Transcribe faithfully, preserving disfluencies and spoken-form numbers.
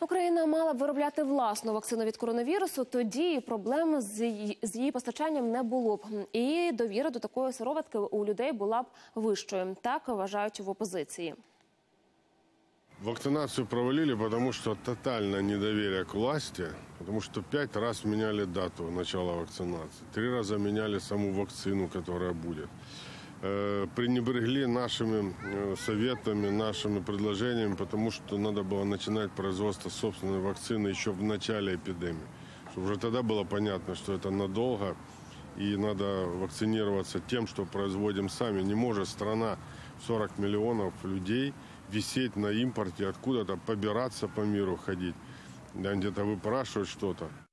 Україна мала б виробляти власну вакцину від коронавірусу, тоді проблем з її, з її постачанням не було б. І довіра до такої сироватки у людей була б вищою. Так вважають в опозиції. Вакцинацию провалили, потому что тотальное недоверие к власти, потому что пять раз меняли дату начала вакцинации, три раза меняли саму вакцину, которая будет. Пренебрегли нашими советами, нашими предложениями, потому что надо было начинать производство собственной вакцины еще в начале эпидемии. Уже тогда было понятно, что это надолго и надо вакцинироваться тем, что производим сами. Не может страна сорок миллионов людей висеть на импорте, откуда-то побираться по миру ходить, да, где-то выпрашивать что-то.